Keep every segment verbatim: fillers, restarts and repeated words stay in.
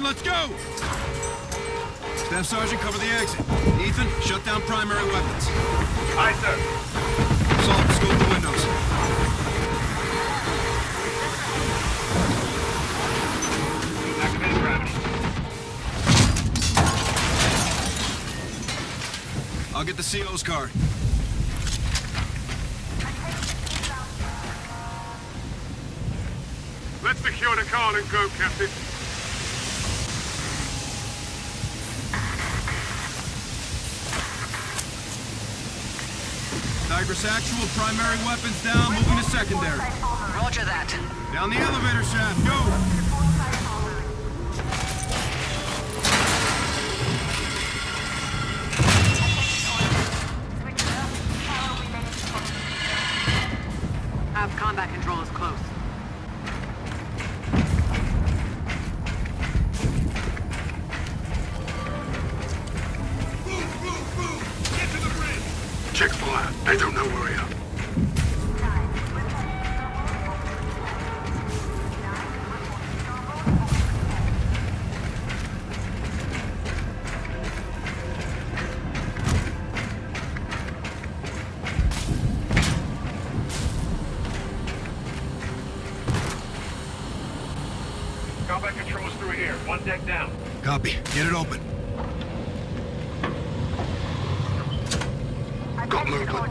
Captain, let's go! Staff Sergeant, cover the exit. Ethan, shut down primary weapons. Aye, sir. Salt, scope the windows. I'll get the C O's car. Let's secure the car and go, Captain. Tigris Actual, primary weapons down, moving to secondary. Roger that. Down the elevator shaft, go! Combat control is close. Move, move, move! Get to the bridge! Check fire. They don't know where we are. Combat controls through here. One deck down. Copy. Get it open. Got movement.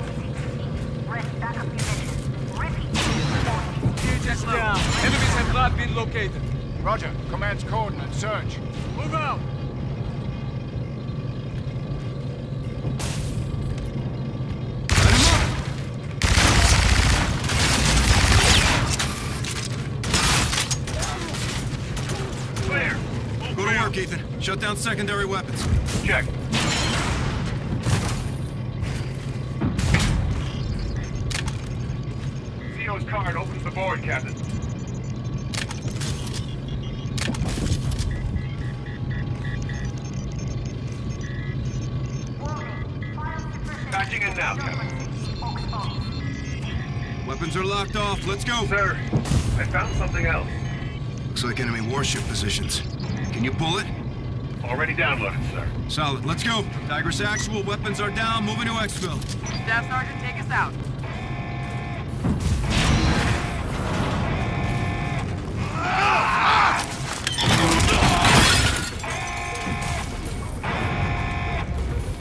T H S down. Enemies have not been located. Roger. Command's coordinates. Search. Move out. Ethan, shut down secondary weapons. Check. C O's card opens the board, Captain. Patching in now, Captain. Weapons are locked off. Let's go. Sir, I found something else. Looks like enemy warship positions. Can you pull it? Already downloaded, sir. Solid. Let's go. Tigris Actual, weapons are down. Moving to exfil. Staff Sergeant, take us out.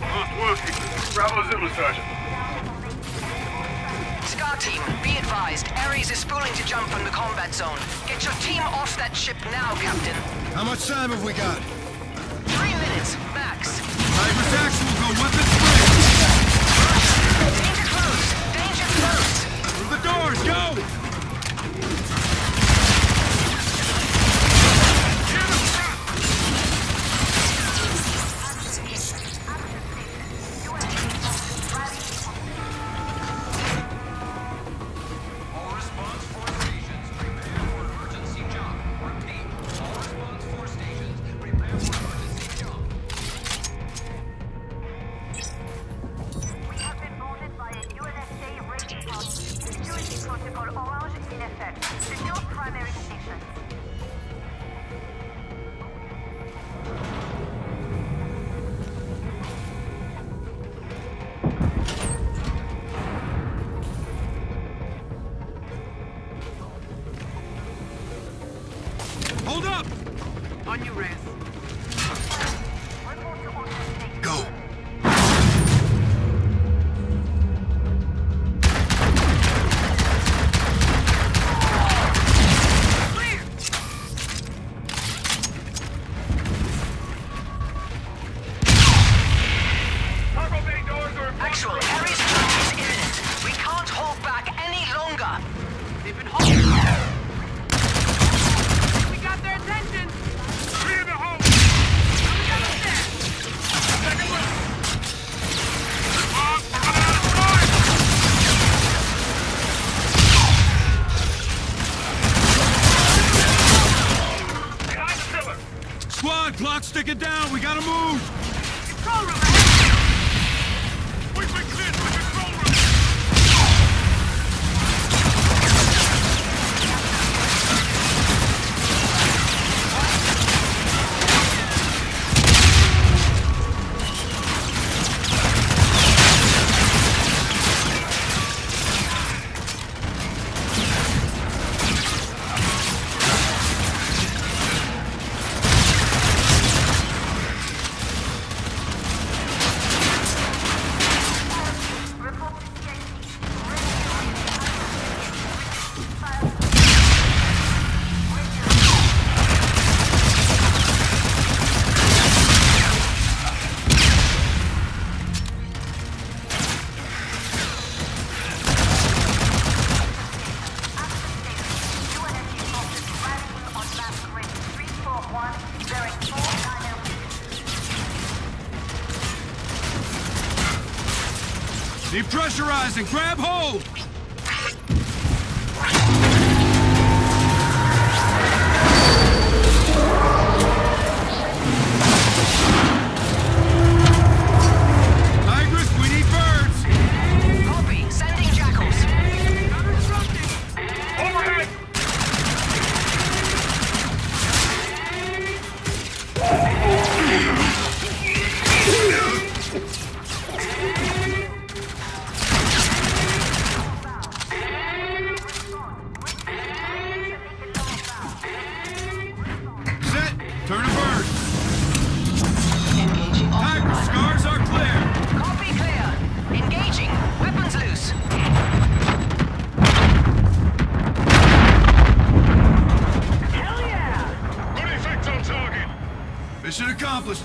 Not working. Bravo Zulu, Sergeant. SCAR team, be advised. Ares is spooling to jump from the combat zone. Get your team off that ship now, Captain. How much time have we got? Three minutes, max. Tigris Actual, go weapons free! Danger close! Danger close! Through the doors, go! Hold up! On you, Reyes. Go. Clock sticking down, we gotta move! Control room! We've been cleared from the control room! Depressurizing, grab hold!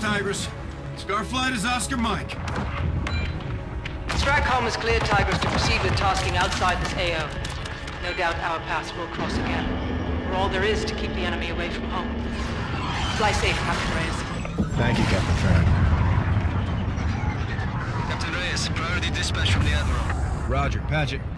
Tigris. SCAR flight is Oscar Mike. Stratcom has cleared Tigris to proceed with tasking outside this A O. No doubt our paths will cross again. We're all there is to keep the enemy away from home. Fly safe, Captain Reyes. Thank you, Captain Farr. Captain Reyes, priority dispatch from the Admiral. Roger. Padgett.